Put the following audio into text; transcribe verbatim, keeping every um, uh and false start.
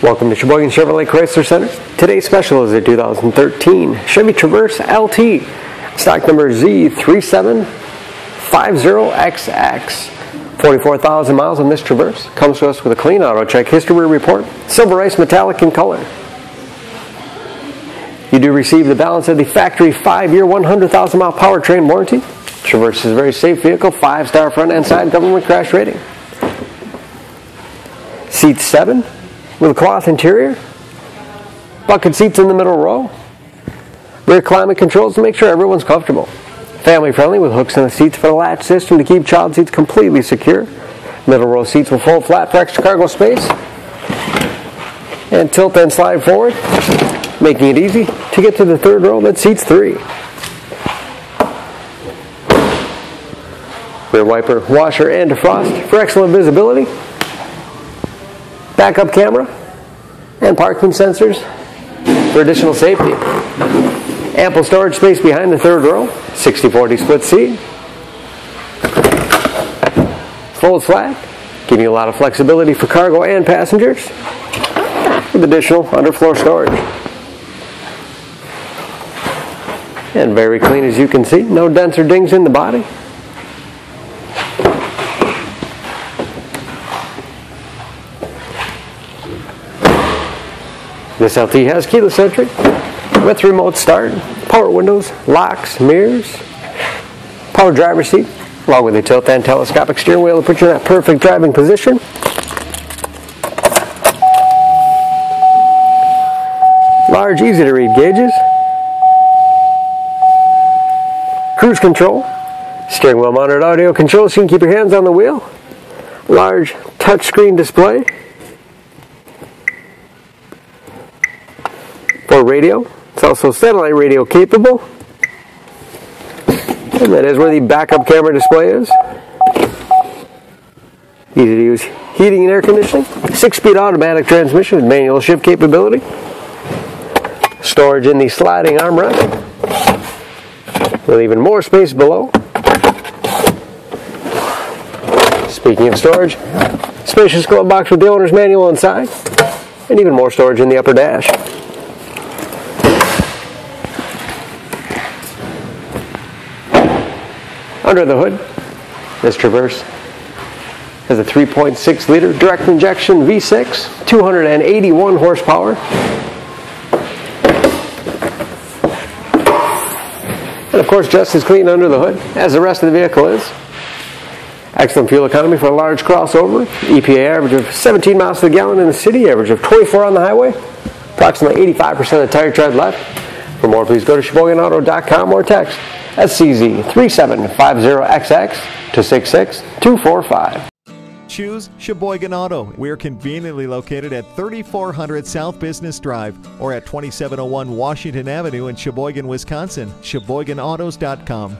Welcome to Sheboygan Chevrolet Chrysler Center. Today's special is a two thousand thirteen Chevy Traverse L T, stock number Z three seven five zero X X. forty-four thousand miles on this Traverse. Comes to us with a clean auto check history report, silver ice metallic in color. You do receive the balance of the factory five year, one hundred thousand mile powertrain warranty. Traverse is a very safe vehicle, five star front and side government crash rating. Seats seven. With a cloth interior, bucket seats in the middle row, rear climate controls to make sure everyone's comfortable. Family friendly with hooks in the seats for the latch system to keep child seats completely secure. Middle row seats will fold flat for extra cargo space. And tilt and slide forward, making it easy to get to the third row that seats three. Rear wiper, washer, and defrost for excellent visibility. Backup camera and parking sensors for additional safety. Ample storage space behind the third row, sixty forty split seat. Folds flat, giving you a lot of flexibility for cargo and passengers with additional underfloor storage. And very clean as you can see, no dents or dings in the body. This L T has keyless entry with remote start, power windows, locks, mirrors, power driver's seat, along with a tilt and telescopic steering wheel to put you in that perfect driving position. Large, easy to read gauges, cruise control, steering wheel mounted audio controls so you can keep your hands on the wheel, large touchscreen display, for radio. It's also satellite radio capable. And that is where the backup camera display is. Easy to use heating and air conditioning. Six-speed automatic transmission with manual shift capability. Storage in the sliding armrest, with even more space below. Speaking of storage, spacious glove box with the owner's manual inside, and even more storage in the upper dash. Under the hood, this Traverse has a three point six liter direct injection V six, two hundred eighty-one horsepower. And of course, just as clean under the hood as the rest of the vehicle is. Excellent fuel economy for a large crossover. E P A average of seventeen miles to the gallon in the city, average of twenty-four on the highway. Approximately eighty-five percent of tire tread left. For more, please go to Sheboygan Auto dot com or text S C Z three seven five zero X X to six six two four five. Choose Sheboygan Auto. We're conveniently located at thirty-four hundred South Business Drive or at twenty-seven oh one Washington Avenue in Sheboygan, Wisconsin. Sheboygan Autos dot com.